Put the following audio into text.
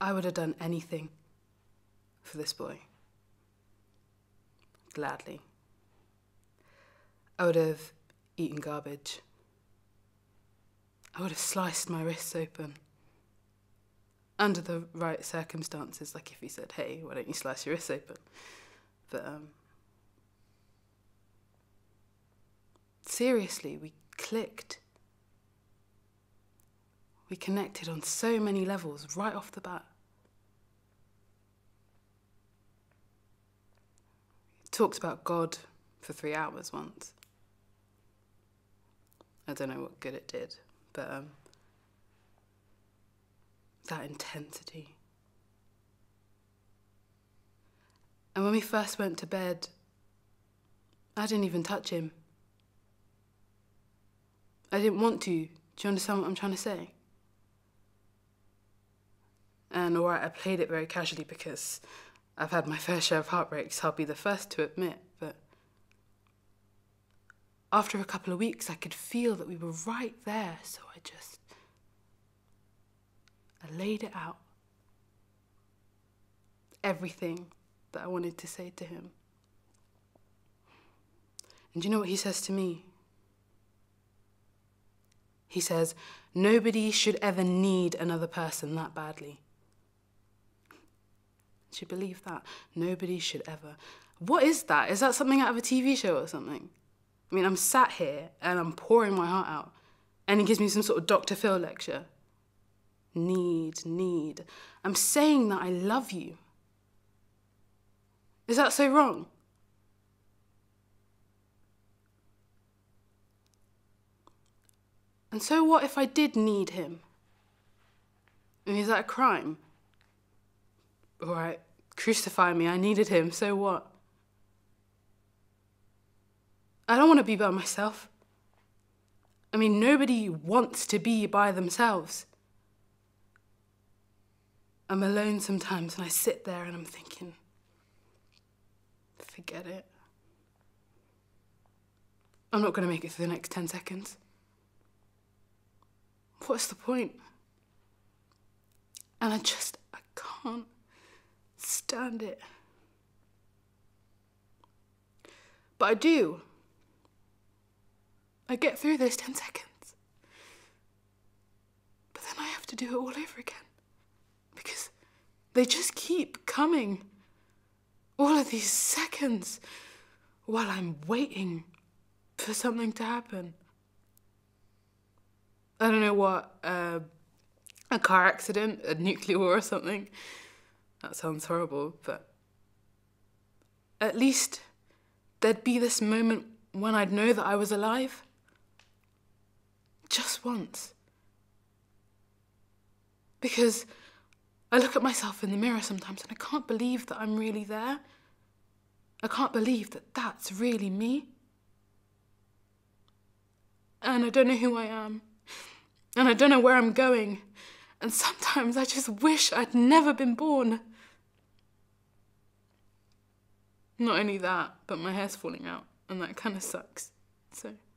I would have done anything for this boy. Gladly. I would have eaten garbage. I would have sliced my wrists open. Under the right circumstances, like if he said, hey, why don't you slice your wrists open? But, seriously, we clicked. We connected on so many levels right off the bat. Talked about God for 3 hours once. I don't know what good it did, but that intensity. And when we first went to bed, I didn't even touch him. I didn't want to. Do you understand what I'm trying to say? And all right, I played it very casually because I've had my fair share of heartbreaks, I'll be the first to admit, but after a couple of weeks, I could feel that we were right there, so I laid it out. Everything that I wanted to say to him. And do you know what he says to me? He says, nobody should ever need another person that badly. Do you believe that? Nobody should ever. What is that? Is that something out of a TV show or something? I mean, I'm sat here and I'm pouring my heart out and he gives me some sort of Dr. Phil lecture. Need, need. I'm saying that I love you. Is that so wrong? And so what if I did need him? I mean, is that a crime? All right, crucify me, I needed him, so what? I don't want to be by myself. I mean, nobody wants to be by themselves. I'm alone sometimes and I sit there and I'm thinking, forget it. I'm not going to make it through the next 10 seconds. What's the point? And I can't stand it. But I do. I get through those 10 seconds. But then I have to do it all over again. Because they just keep coming. All of these seconds while I'm waiting for something to happen. I don't know what, a car accident, a nuclear war or something. That sounds horrible, but at least there'd be this moment when I'd know that I was alive. Just once. Because I look at myself in the mirror sometimes and I can't believe that I'm really there. I can't believe that that's really me. And I don't know who I am. And I don't know where I'm going. And sometimes I just wish I'd never been born. Not only that, but my hair's falling out and that kind of sucks, so.